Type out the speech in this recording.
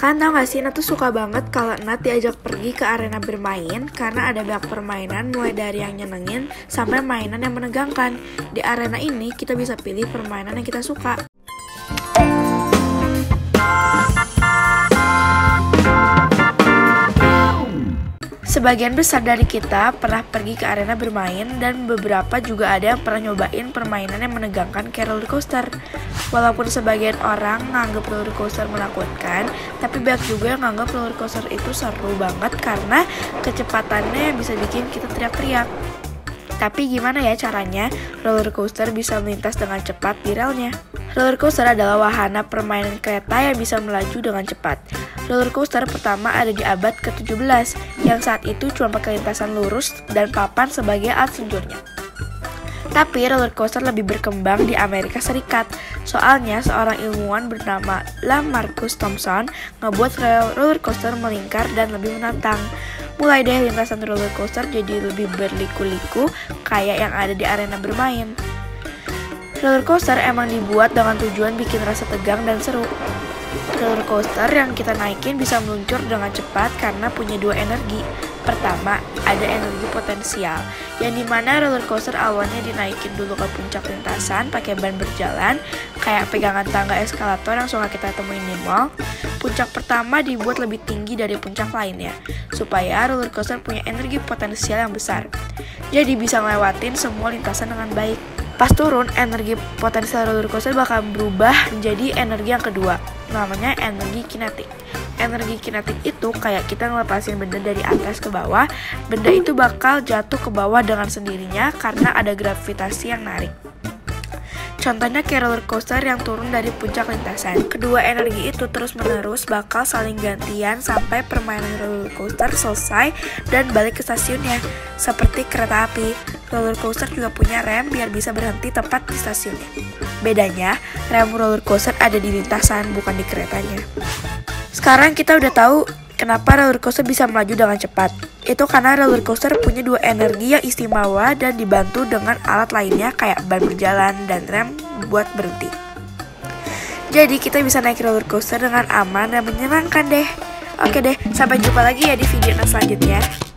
Kan tau gak sih, Nat tuh suka banget kalau Nat diajak pergi ke arena bermain karena ada banyak permainan mulai dari yang nyenengin sampai mainan yang menegangkan. Di arena ini kita bisa pilih permainan yang kita suka. Sebagian besar dari kita pernah pergi ke arena bermain dan beberapa juga ada yang pernah nyobain permainan yang menegangkan kayak roller coaster. Walaupun sebagian orang nganggep roller coaster menakutkan, tapi banyak juga yang nganggep roller coaster itu seru banget karena kecepatannya bisa bikin kita teriak-teriak. Tapi gimana ya caranya roller coaster bisa melintas dengan cepat di relnya? Roller coaster adalah wahana permainan kereta yang bisa melaju dengan cepat. Roller coaster pertama ada di abad ke-17, yang saat itu cuma pakai lintasan lurus dan papan sebagai alat seluncurnya. Tapi roller coaster lebih berkembang di Amerika Serikat. Soalnya seorang ilmuwan bernama LaMarcus Thompson ngebuat roller coaster melingkar dan lebih menantang. Mulai dari lintasan roller coaster jadi lebih berliku-liku kayak yang ada di arena bermain. Roller coaster emang dibuat dengan tujuan bikin rasa tegang dan seru. Roller coaster yang kita naikin bisa meluncur dengan cepat karena punya dua energi. Pertama, ada energi potensial, yang dimana roller coaster awalnya dinaikin dulu ke puncak lintasan pakai ban berjalan, kayak pegangan tangga eskalator yang suka kita temuin di mall. Puncak pertama dibuat lebih tinggi dari puncak lainnya, supaya roller coaster punya energi potensial yang besar. Jadi bisa ngelewatin semua lintasan dengan baik. Pas turun, energi potensial roller coaster bakal berubah menjadi energi yang kedua, namanya energi kinetik. Energi kinetik itu kayak kita ngelepasin benda dari atas ke bawah, benda itu bakal jatuh ke bawah dengan sendirinya karena ada gravitasi yang narik. Contohnya kayak roller coaster yang turun dari puncak lintasan. Kedua energi itu terus-menerus bakal saling gantian sampai permainan roller coaster selesai dan balik ke stasiunnya, seperti kereta api. Roller coaster juga punya rem biar bisa berhenti tepat di stasiunnya. Bedanya, rem roller coaster ada di lintasan, bukan di keretanya. Sekarang kita udah tahu kenapa roller coaster bisa melaju dengan cepat. Itu karena roller coaster punya dua energi yang istimewa dan dibantu dengan alat lainnya kayak ban berjalan dan rem buat berhenti. Jadi kita bisa naik roller coaster dengan aman dan menyenangkan deh. Oke deh, sampai jumpa lagi ya di video selanjutnya.